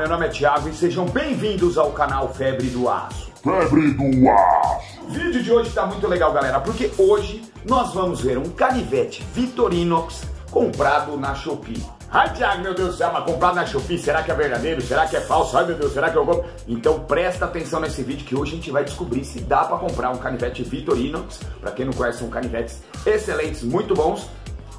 meu nome é Thiago e sejam bem-vindos ao canal Febre do Aço. Febre do Aço! O vídeo de hoje tá muito legal, galera, porque hoje nós vamos ver um canivete Victorinox comprado na Shopee. Ai, Thiago, meu Deus do céu, mas comprado na Shopee, será que é verdadeiro? Será que é falso? Ai, meu Deus, será que eu compro? Então presta atenção nesse vídeo que hoje a gente vai descobrir se dá pra comprar um canivete Victorinox. Pra quem não conhece, são canivetes excelentes, muito bons,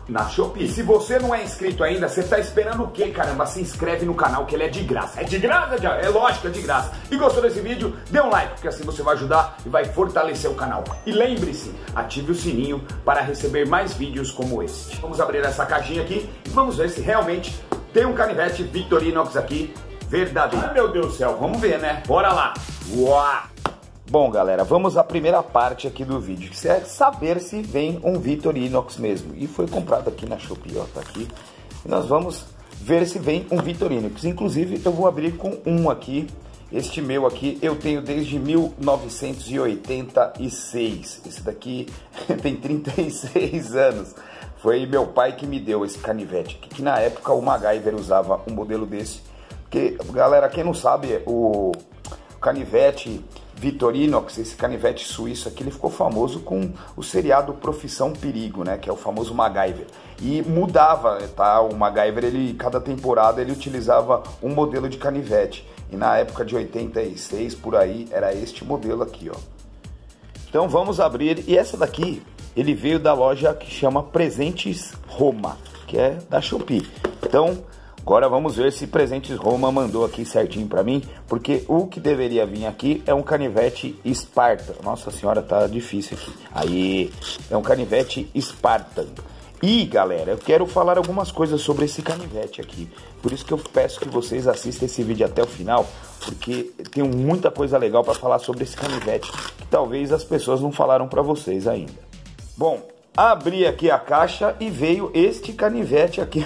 na Shopee. Se você não é inscrito ainda, você tá esperando o quê, caramba? Se inscreve no canal que ele é de graça. É de graça, é lógico, é de graça. E gostou desse vídeo? Dê um like, porque assim você vai ajudar e vai fortalecer o canal. E lembre-se, ative o sininho para receber mais vídeos como este. Vamos abrir essa caixinha aqui e vamos ver se realmente tem um canivete Victorinox aqui verdadeiro. Ai, meu Deus do céu, vamos ver, né? Bora lá! Uau! Bom, galera, vamos à primeira parte aqui do vídeo, que é saber se vem um Victorinox mesmo. E foi comprado aqui na Shopee, ó, tá aqui. E nós vamos ver se vem um Victorinox. Inclusive, eu vou abrir com um aqui. Este meu aqui eu tenho desde 1986. Esse daqui tem 36 anos. Foi meu pai que me deu esse canivete aqui, que na época o MacGyver usava um modelo desse. Porque, galera, quem não sabe, o canivete Victorinox, esse canivete suíço aqui, ele ficou famoso com o seriado Profissão Perigo, né, que é o famoso MacGyver. E mudava, tá, o MacGyver, ele, cada temporada ele utilizava um modelo de canivete. E na época de 86, por aí, era este modelo aqui, ó. Então vamos abrir, e essa daqui, ele veio da loja que chama Presentes Roma, que é da Shopee. Então, agora vamos ver se Presentes Roma mandou aqui certinho pra mim, porque o que deveria vir aqui é um canivete Spartan. Nossa senhora, tá difícil aqui. Aí, é um canivete Spartan. E, galera, eu quero falar algumas coisas sobre esse canivete aqui. Por isso que eu peço que vocês assistam esse vídeo até o final, porque tem muita coisa legal pra falar sobre esse canivete, que talvez as pessoas não falaram pra vocês ainda. Bom, abri aqui a caixa e veio este canivete aqui.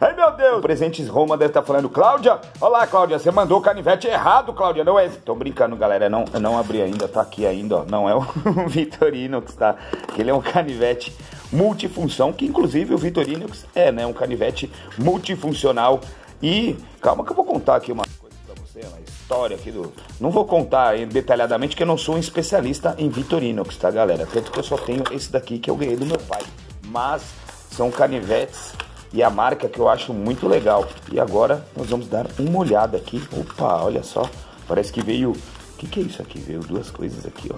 Ai, meu Deus! O Presentes Roma deve estar falando, Cláudia! Olá, Cláudia, você mandou o canivete errado, Cláudia, não é? Tô brincando, galera, não abri ainda, tá aqui ainda, ó. Não é o Victorinox, tá? Ele é um canivete multifunção, que inclusive o Victorinox é, né, um canivete multifuncional. E, calma que eu vou contar aqui uma coisa pra você, mas história aqui do... Não vou contar detalhadamente, que eu não sou um especialista em Victorinox, tá, galera? Tanto que eu só tenho esse daqui que eu ganhei do meu pai. Mas são canivetes e a marca que eu acho muito legal. E agora nós vamos dar uma olhada aqui. Opa, olha só. Parece que veio... O que é isso aqui? Veio duas coisas aqui, ó.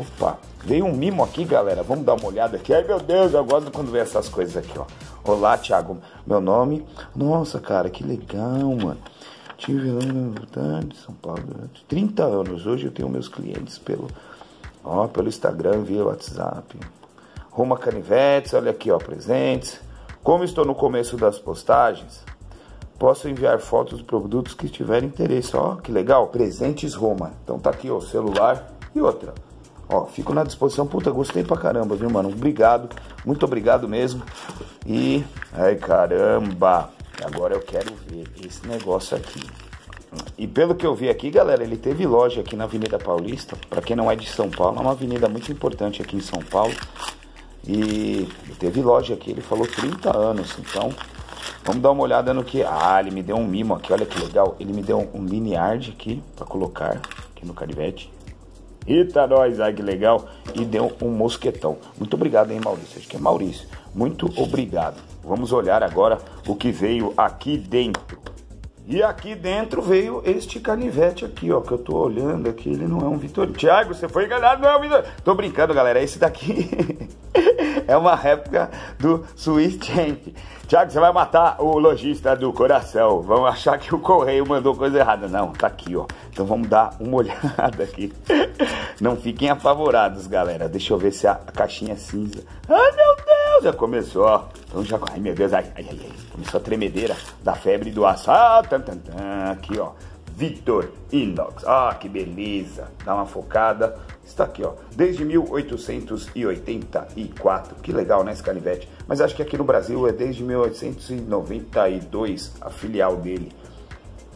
Opa, veio um mimo aqui, galera. Vamos dar uma olhada aqui. Ai, meu Deus, eu gosto quando vem essas coisas aqui, ó. Olá, Thiago. Meu nome... Nossa, cara, que legal, mano. Tive lá em São Paulo durante 30 anos. Hoje eu tenho meus clientes pelo Instagram, via WhatsApp. Roma Canivetes, olha aqui, ó, presentes. Como estou no começo das postagens, posso enviar fotos de produtos que tiverem interesse. Ó, que legal, Presentes Roma. Então tá aqui, ó, celular e outra. Ó, fico na disposição. Puta, gostei pra caramba, viu, mano? Obrigado, muito obrigado mesmo. E, ai, caramba... Agora eu quero ver esse negócio aqui. E pelo que eu vi aqui, galera, ele teve loja aqui na Avenida Paulista. Pra quem não é de São Paulo, é uma avenida muito importante aqui em São Paulo. E ele teve loja aqui, ele falou 30 anos. Então, vamos dar uma olhada no que... Ah, ele me deu um mimo aqui, olha que legal. Ele me deu um lanyard aqui, pra colocar aqui no canivete. Eita, nós, ai, que legal. E deu um mosquetão. Muito obrigado, hein, Maurício. Acho que é Maurício. Muito obrigado. Vamos olhar agora o que veio aqui dentro. E aqui dentro veio este canivete aqui, ó, que eu tô olhando aqui. Ele não é um Victorinox. Thiago, você foi enganado, não é um Victorinox. Tô brincando, galera. Esse daqui é uma réplica do Swiss Champ. Thiago, você vai matar o lojista do coração. Vão achar que o correio mandou coisa errada. Não, tá aqui, ó. Então vamos dar uma olhada aqui. Não fiquem apavorados, galera. Deixa eu ver se a caixinha é cinza. Ai, meu Deus! Já começou, ó. Então já... Ai, meu Deus. Ai, ai, ai. Começou a tremedeira da febre do aço. Ah, tan, tan, tan. Aqui, ó. Victorinox. Ah, que beleza. Dá uma focada. Está aqui, ó. Desde 1884. Que legal, né, esse canivete? Mas acho que aqui no Brasil é desde 1892 a filial dele.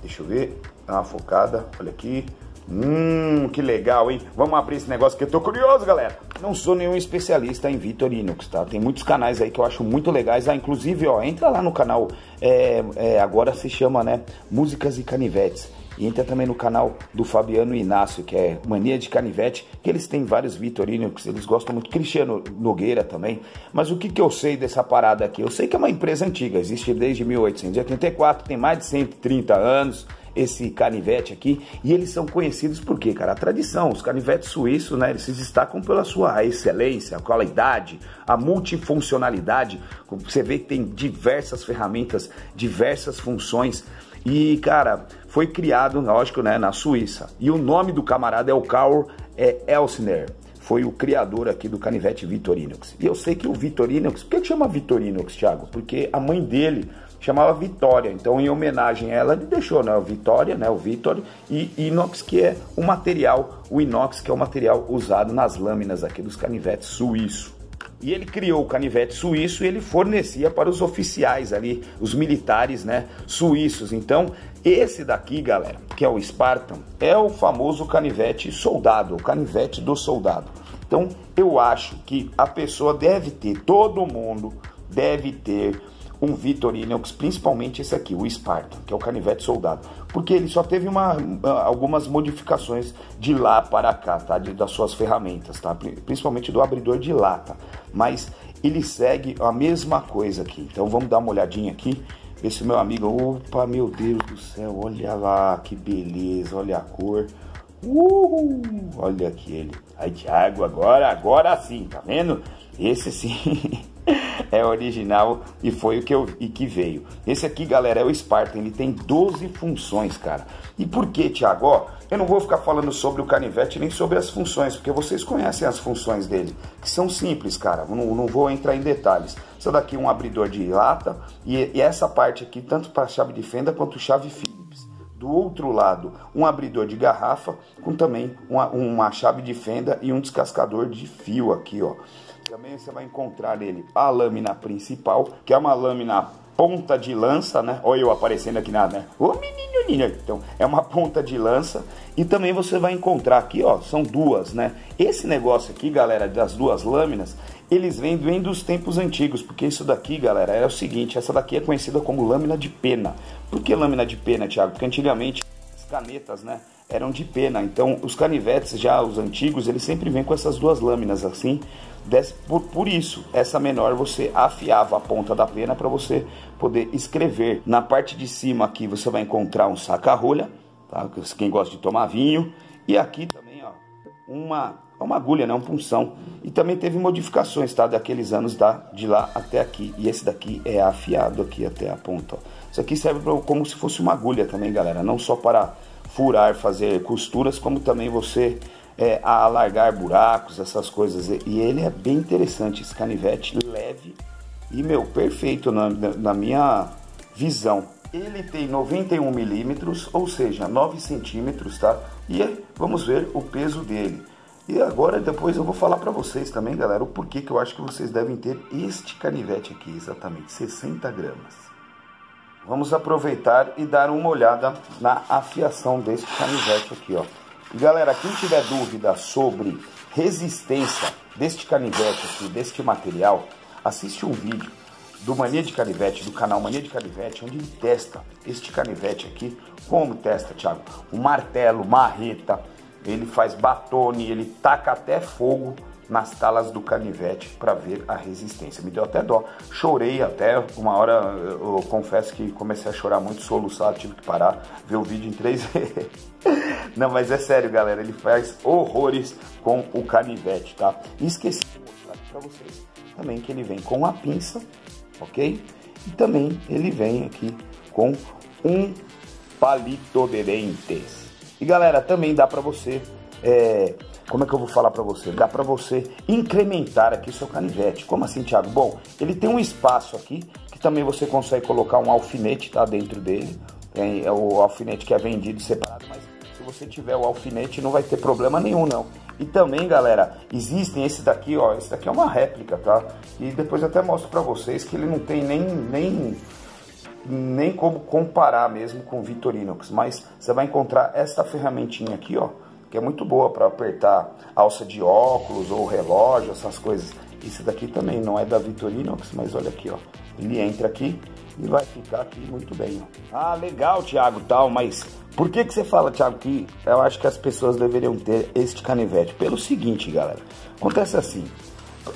Deixa eu ver. Dá uma focada. Olha aqui. Que legal, hein? Vamos abrir esse negócio que eu tô curioso, galera. Não sou nenhum especialista em Victorinox, tá? Tem muitos canais aí que eu acho muito legais. Ah, inclusive, ó, entra lá no canal, agora se chama, né, Músicas e Canivetes. E entra também no canal do Fabiano Inácio, que é Mania de Canivete, que eles têm vários Victorinox, eles gostam muito. Cristiano Nogueira também. Mas o que que eu sei dessa parada aqui? Eu sei que é uma empresa antiga, existe desde 1884, tem mais de 130 anos. Esse canivete aqui, e eles são conhecidos por quê, cara? A tradição, os canivetes suíços, né, eles se destacam pela sua excelência, a qualidade, a multifuncionalidade. Você vê que tem diversas ferramentas, diversas funções, e, cara, foi criado, lógico, né, na Suíça, e o nome do camarada é o Carl Elsner. Foi o criador aqui do canivete Victorinox. E eu sei que o Victorinox... Por que chama Victorinox, Thiago? Porque a mãe dele chamava Vitória. Então, em homenagem a ela, ele deixou, né? O Vitória, né? O Victor. E inox, que é o material... O inox, que é o material usado nas lâminas aqui dos canivetes suíços. E ele criou o canivete suíço e ele fornecia para os oficiais ali, os militares, né, suíços. Então, esse daqui, galera, que é o Spartan, é o famoso canivete soldado, o canivete do soldado. Então, eu acho que a pessoa deve ter, todo mundo deve ter um Victorinox, principalmente esse aqui, o Spartan, que é o canivete soldado, porque ele só teve algumas modificações de lá para cá, tá? Das suas ferramentas, tá? Principalmente do abridor de lata, mas ele segue a mesma coisa aqui. Então vamos dar uma olhadinha aqui, esse meu amigo, opa, meu Deus do céu, olha lá, que beleza, olha a cor, olha aqui ele, ai Thiago, agora sim, tá vendo? Esse sim... É original e foi o que veio. Esse aqui, galera, é o Spartan. Ele tem 12 funções, cara. E por que, Thiago? Ó, eu não vou ficar falando sobre o canivete nem sobre as funções, porque vocês conhecem as funções dele, que são simples, cara. Não vou entrar em detalhes. Essa daqui é um abridor de lata e essa parte aqui, tanto para chave de fenda quanto chave Phillips. Do outro lado, um abridor de garrafa com também uma chave de fenda e um descascador de fio aqui, ó. Também você vai encontrar nele a lâmina principal, que é uma lâmina ponta de lança, né? Olha eu aparecendo aqui na... Né? Ô, menino. Então, é uma ponta de lança. E também você vai encontrar aqui, ó, são duas, né? Esse negócio aqui, galera, das duas lâminas, eles vêm dos tempos antigos, porque isso daqui, galera, é o seguinte, essa daqui é conhecida como lâmina de pena. Por que lâmina de pena, Thiago? Porque antigamente as canetas, né, eram de pena. Então, os canivetes já, os antigos, eles sempre vêm com essas duas lâminas assim. Por isso, essa menor você afiava a ponta da pena para você poder escrever. Na parte de cima aqui você vai encontrar um saca-rolha, tá? Quem gosta de tomar vinho. E aqui também, ó, uma agulha, né? Um punção. E também teve modificações, tá? Daqueles anos de lá até aqui. E esse daqui é afiado aqui até a ponta, ó. Isso aqui serve como se fosse uma agulha também, galera. Não só para furar, fazer costuras, como também você... a alargar buracos, essas coisas. E ele é bem interessante, esse canivete leve e, meu, perfeito na minha visão. Ele tem 91 milímetros, ou seja, 9 centímetros, tá? E aí, vamos ver o peso dele. E agora, depois eu vou falar pra vocês também, galera, o porquê que eu acho que vocês devem ter este canivete aqui, exatamente, 60 gramas. Vamos aproveitar e dar uma olhada na afiação deste canivete aqui, ó. Galera, quem tiver dúvida sobre resistência deste canivete aqui, deste material, assiste um vídeo do Mania de Canivete, do canal Mania de Canivete, onde ele testa este canivete aqui. Como testa, Thiago? Um martelo, marreta, ele faz batone, ele taca até fogo nas talas do canivete para ver a resistência. Me deu até dó, chorei até uma hora, eu confesso que comecei a chorar muito, soluçar, tive que parar, ver o vídeo em 3D. Não, mas é sério, galera, ele faz horrores com o canivete, tá? E esqueci de mostrar aqui pra vocês também que ele vem com a pinça, ok? E também ele vem aqui com um palito de dentes. E galera, também dá pra você... como é que eu vou falar pra você? Dá pra você incrementar aqui o seu canivete. Como assim, Thiago? Bom, ele tem um espaço aqui que também você consegue colocar um alfinete, tá? Dentro dele. Tem o alfinete que é vendido separado, mas se você tiver o alfinete não vai ter problema nenhum, não. E também, galera, existem esse daqui, ó. Esse daqui é uma réplica, tá? E depois eu até mostro pra vocês que ele não tem nem nem como comparar mesmo com o Victorinox, mas você vai encontrar esta ferramentinha aqui, ó, que é muito boa para apertar alça de óculos ou relógio, essas coisas. Esse daqui também não é da Victorinox, mas olha aqui, ó, ele entra aqui e vai ficar aqui muito bem, ó. Ah, legal, Thiago, tal, mas por que que você fala, Thiago, que eu acho que as pessoas deveriam ter este canivete? Pelo seguinte, galera, acontece assim,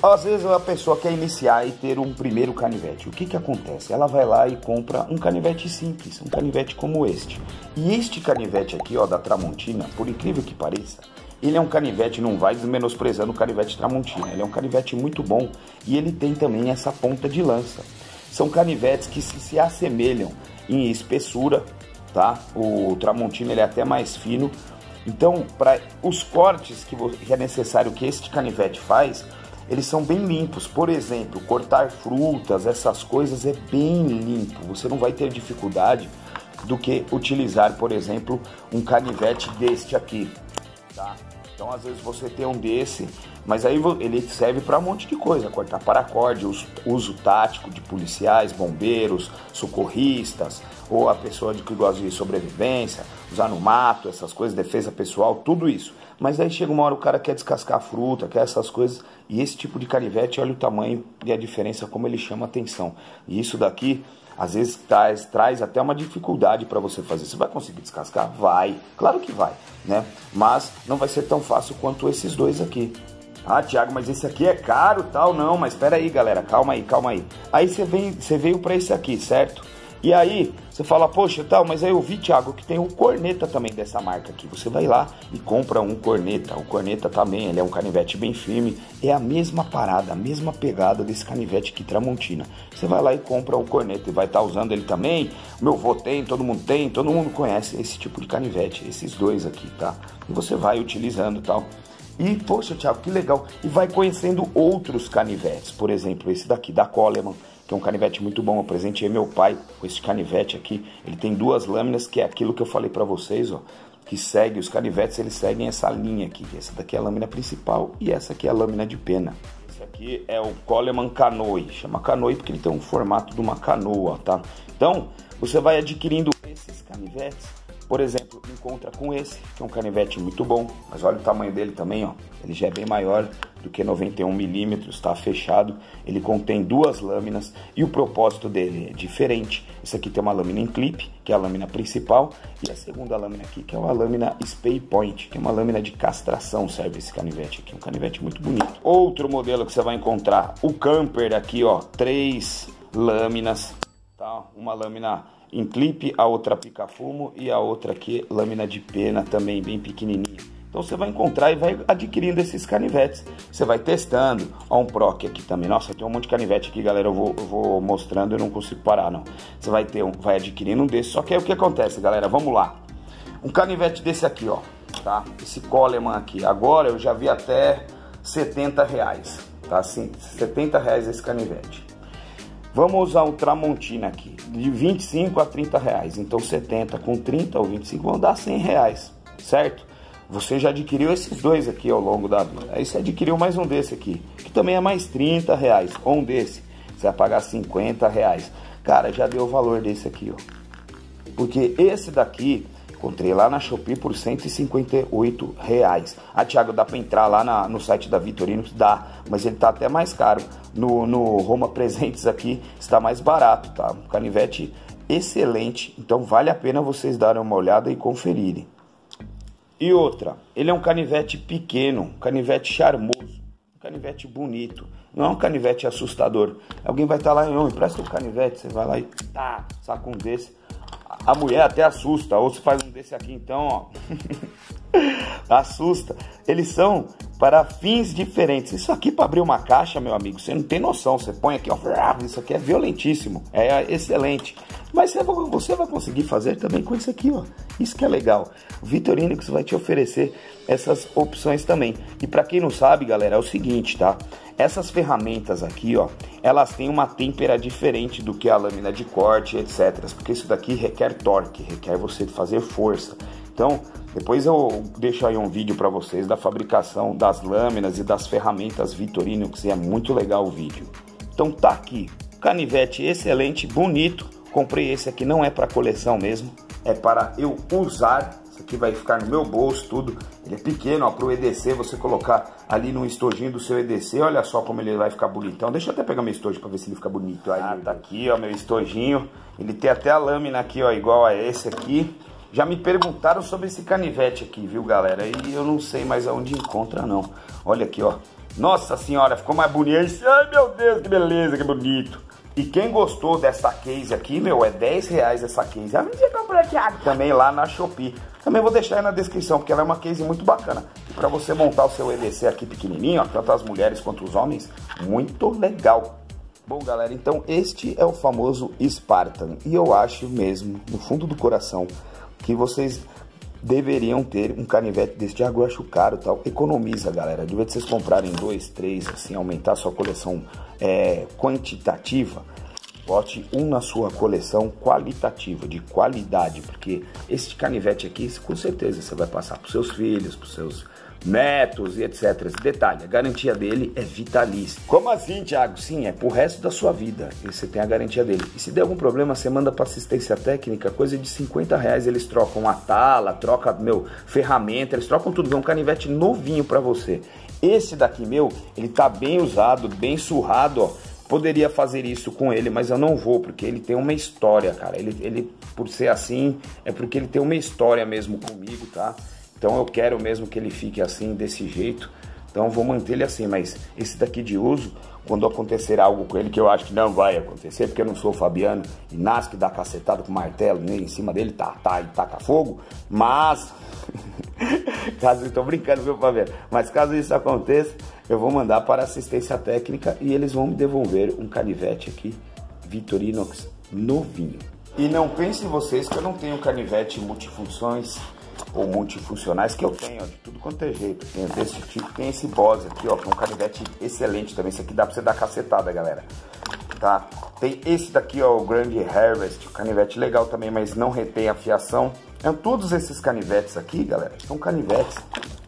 às vezes a pessoa quer iniciar e ter um primeiro canivete. O que que acontece? Ela vai lá e compra um canivete simples, um canivete como este. E este canivete aqui, ó, da Tramontina, por incrível que pareça, ele é um canivete, não vai desmenosprezando o canivete Tramontina, ele é um canivete muito bom e ele tem também essa ponta de lança. São canivetes que se assemelham em espessura, tá? O Tramontina ele é até mais fino. Então, para os cortes que é necessário que este canivete faz, eles são bem limpos. Por exemplo, cortar frutas, essas coisas, é bem limpo. Você não vai ter dificuldade do que utilizar, por exemplo, um canivete deste aqui, tá? Então, às vezes você tem um desse, mas aí ele serve para um monte de coisa, cortar paracorde, uso tático de policiais, bombeiros, socorristas, ou a pessoa que gosta de sobrevivência, usar no mato, essas coisas, defesa pessoal, tudo isso. Mas aí chega uma hora o cara quer descascar a fruta, quer essas coisas, e esse tipo de canivete, olha o tamanho e a diferença, como ele chama a atenção. E isso daqui, às vezes, traz até uma dificuldade para você fazer. Você vai conseguir descascar? Vai, claro que vai, né? Mas não vai ser tão fácil quanto esses dois aqui. Ah, Thiago, mas esse aqui é caro, tal, não, mas espera aí, galera, calma aí, calma aí. Aí você veio para esse aqui, certo? E aí você fala, poxa, tal, mas aí eu vi, Thiago, que tem um corneta também dessa marca aqui. Você vai lá e compra um corneta. O corneta também, ele é um canivete bem firme. É a mesma parada, a mesma pegada desse canivete aqui, Tramontina. Você vai lá e compra o corneta e vai estar usando ele também. Meu vô tem, todo mundo conhece esse tipo de canivete, esses dois aqui, tá? E você vai utilizando, tal. E, poxa, Thiago, que legal. E vai conhecendo outros canivetes. Por exemplo, esse daqui da Coleman, que é um canivete muito bom. Eu presenteei meu pai com esse canivete aqui. Ele tem duas lâminas, que é aquilo que eu falei pra vocês, ó, que segue, os canivetes, eles seguem essa linha aqui. Essa daqui é a lâmina principal e essa aqui é a lâmina de pena. Esse aqui é o Coleman Canoe. Chama Canoe porque ele tem um formato de uma canoa, tá? Então, você vai adquirindo esses canivetes. Por exemplo, encontra com esse, que é um canivete muito bom, mas olha o tamanho dele também, ó. Ele já é bem maior do que 91 mm, tá fechado. Ele contém duas lâminas e o propósito dele é diferente. Esse aqui tem uma lâmina em clipe, que é a lâmina principal, e a segunda lâmina aqui, que é uma lâmina Spey Point, que é uma lâmina de castração, serve esse canivete aqui. Um canivete muito bonito. Outro modelo que você vai encontrar, o Camper aqui, ó, 3 lâminas, tá? Uma lâmina em clipe, a outra pica-fumo e a outra aqui, lâmina de pena também, bem pequenininha. Então você vai encontrar e vai adquirindo esses canivetes. Você vai testando. Ó, um proc aqui também. Nossa, tem um monte de canivete aqui, galera. Eu vou mostrando, eu não consigo parar, não. Você vai ter vai adquirindo um desses. Só que aí o que acontece, galera? Vamos lá. Um canivete desse aqui, ó, tá? Esse Coleman aqui. Agora eu já vi até R$70, tá? Assim, R$70 esse canivete. Vamos usar o Tramontina aqui, de R$25 a R$30, então 70 com 30 ou 25 vão dar R$100, certo? Você já adquiriu esses dois aqui ao longo da vida, aí você adquiriu mais um desse aqui, que também é mais R$30, ou um desse, você vai pagar R$50, cara, já deu o valor desse aqui, ó, porque esse daqui, encontrei lá na Shopee por R$158. Ah, Thiago, dá para entrar lá no site da Victorinox? Dá, mas ele tá até mais caro. No Roma Presentes aqui está mais barato, tá? Um canivete excelente, então vale a pena vocês darem uma olhada e conferirem. E outra, ele é um canivete pequeno, um canivete charmoso, um canivete bonito. Não é um canivete assustador. Alguém vai estar lá, não, empresta um canivete, você vai lá e tá, saca um desse. A mulher até assusta, ou se faz um desse aqui, então, ó, assusta. Eles são para fins diferentes. Isso aqui para abrir uma caixa, meu amigo, você não tem noção. Você põe aqui, ó, isso aqui é violentíssimo, é excelente. Mas você vai conseguir fazer também com isso aqui, ó. Isso que é legal. O Victorinox vai te oferecer essas opções também. E para quem não sabe, galera, é o seguinte, tá? Essas ferramentas aqui, ó, elas têm uma têmpera diferente do que a lâmina de corte, etc. Porque isso daqui requer torque, requer você fazer força. Então, depois eu deixo aí um vídeo para vocês da fabricação das lâminas e das ferramentas Victorinox, e é muito legal o vídeo. Então tá aqui, canivete excelente, bonito, Comprei esse aqui, não é para coleção mesmo, é para eu usar. Isso aqui vai ficar no meu bolso, tudo. Ele é pequeno, para o EDC, você colocar ali no estojinho do seu EDC. Olha só como ele vai ficar bonitão. Deixa eu até pegar meu estojo para ver se ele fica bonito. Aí, tá aqui, ó, meu estojinho. Ele tem até a lâmina aqui, ó, igual a esse aqui. Já me perguntaram sobre esse canivete aqui, viu, galera? E eu não sei mais aonde encontra, não. Olha aqui, ó. Nossa senhora, ficou mais bonito. Ai, meu Deus, que beleza, que bonito. E quem gostou dessa case aqui, meu, é 10 reais essa case. A gente comprou aqui também lá na Shopee. Também vou deixar aí na descrição, porque ela é uma case muito bacana. E pra você montar o seu EDC aqui pequenininho, ó, tanto as mulheres quanto os homens, muito legal. Bom, galera, então este é o famoso Spartan. E eu acho mesmo, no fundo do coração, que vocês deveriam ter um canivete desse de água. Eu acho caro, tal. Economiza, galera. De vez de vocês comprarem 2, 3, assim, aumentar a sua coleção quantitativa, bote um na sua coleção qualitativa, de qualidade, porque esse canivete aqui, com certeza, você vai passar para os seus filhos, para os seus netos e etc. Detalhe, a garantia dele é vitalícia. Como assim, Thiago? Sim, é pro resto da sua vida. E você tem a garantia dele. E se der algum problema, você manda pra assistência técnica, coisa de 50 reais. Eles trocam a tala, troca, meu, ferramenta, eles trocam tudo. É um canivete novinho pra você. Esse daqui, meu, ele tá bem usado, bem surrado, ó. Poderia fazer isso com ele, mas eu não vou, porque ele tem uma história, cara. Ele por ser assim, é porque ele tem uma história mesmo comigo, tá? Então eu quero mesmo que ele fique assim, desse jeito. Então eu vou manter ele assim, mas esse daqui de uso, quando acontecer algo com ele, que eu acho que não vai acontecer, porque eu não sou o Fabiano Inácio, que dá cacetada com martelo, nem em cima dele, ele taca fogo, mas... caso, tô brincando, viu, Fabiano? Mas caso isso aconteça, eu vou mandar para assistência técnica e eles vão me devolver um canivete aqui, Victorinox, novinho. E não pensem vocês que eu não tenho canivete multifunções ou multifuncionais, que eu tenho, ó, de tudo quanto é jeito. Tem desse tipo, tem esse Boss aqui, ó, que é um canivete excelente também. Esse aqui dá pra você dar cacetada, galera, tá? Tem esse daqui, ó, o Grand Harvest, um canivete legal também, mas não retém a fiação. Então, todos esses canivetes aqui, galera, são canivetes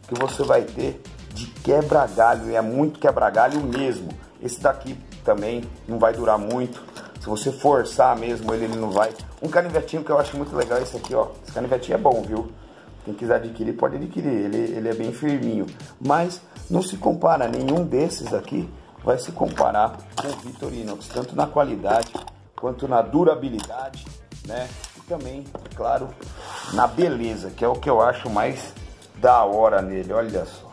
que você vai ter de quebra-galho, e é muito quebra-galho mesmo. Esse daqui também não vai durar muito. Se você forçar mesmo ele não vai. Um canivetinho que eu acho muito legal é esse aqui, ó. Esse canivetinho é bom, viu? Quem quiser adquirir, pode adquirir, ele é bem firminho. Mas não se compara, nenhum desses aqui vai se comparar com o Victorinox, tanto na qualidade, quanto na durabilidade, né? E também, claro, na beleza, que é o que eu acho mais da hora nele, olha só.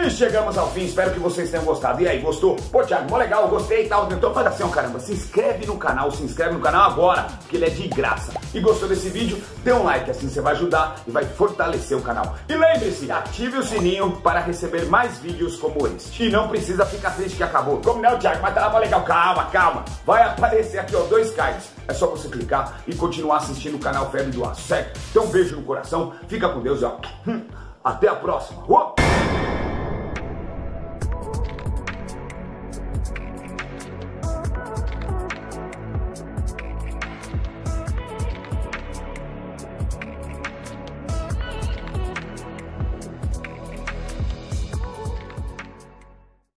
E chegamos ao fim, espero que vocês tenham gostado. E aí, gostou? Pô, Thiago, mó legal, gostei e tal. Então faz assim, ó, caramba, se inscreve no canal agora, porque ele é de graça. E gostou desse vídeo? Dê um like, assim você vai ajudar e vai fortalecer o canal. E lembre-se, ative o sininho para receber mais vídeos como este. E não precisa ficar triste que acabou. Como não, Thiago, mas tá lá, mó legal. Calma, calma. Vai aparecer aqui, ó, 2 cards. É só você clicar e continuar assistindo o canal Febre do Aço, certo? Então um beijo no coração, fica com Deus, ó. Até a próxima.